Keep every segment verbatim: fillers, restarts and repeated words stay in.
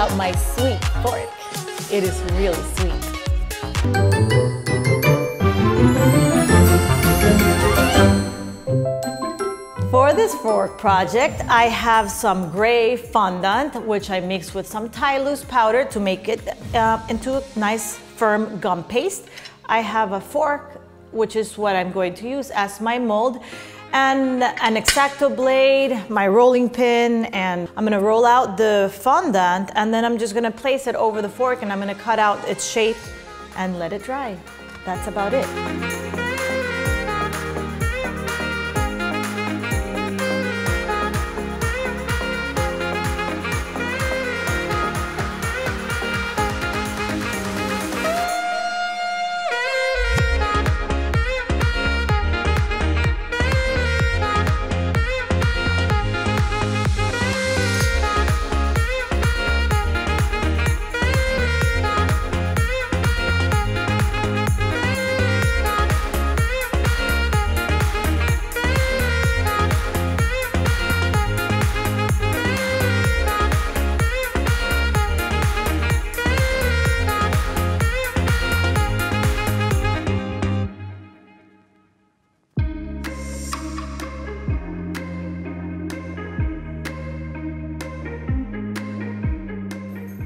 out my sweet pork. It is really sweet. For this fork project, I have some gray fondant, which I mix with some Thai loose powder to make it uh, into a nice firm gum paste. I have a fork, which is what I'm going to use as my mold, and an X-Acto blade, my rolling pin, and I'm gonna roll out the fondant, and then I'm just gonna place it over the fork, and I'm gonna cut out its shape and let it dry. That's about it.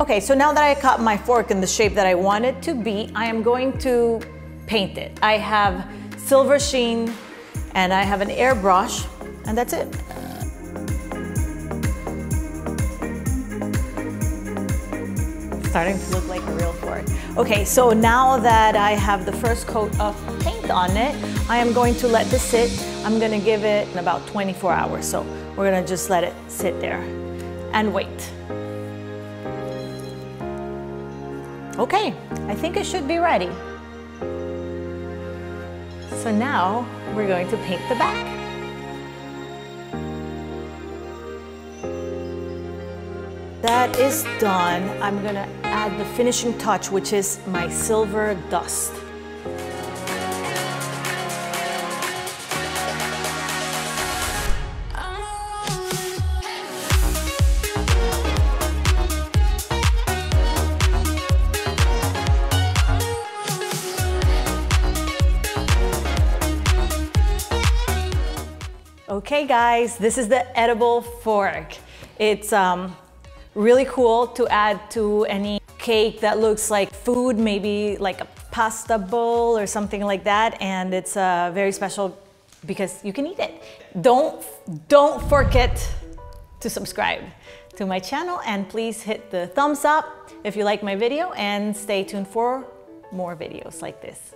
Okay, so now that I cut my fork in the shape that I want it to be, I am going to paint it. I have silver sheen and I have an airbrush, and that's it. It's starting to look like a real fork. Okay, so now that I have the first coat of paint on it, I am going to let this sit. I'm gonna give it about twenty-four hours, so we're gonna just let it sit there and wait. Okay, I think it should be ready. So now we're going to paint the back. That is done. I'm gonna add the finishing touch, which is my silver dust. Okay guys, this is the edible fork. It's um, really cool to add to any cake that looks like food, maybe like a pasta bowl or something like that. And it's uh, very special because you can eat it. Don't, don't forget to subscribe to my channel, and please hit the thumbs up if you like my video, and stay tuned for more videos like this.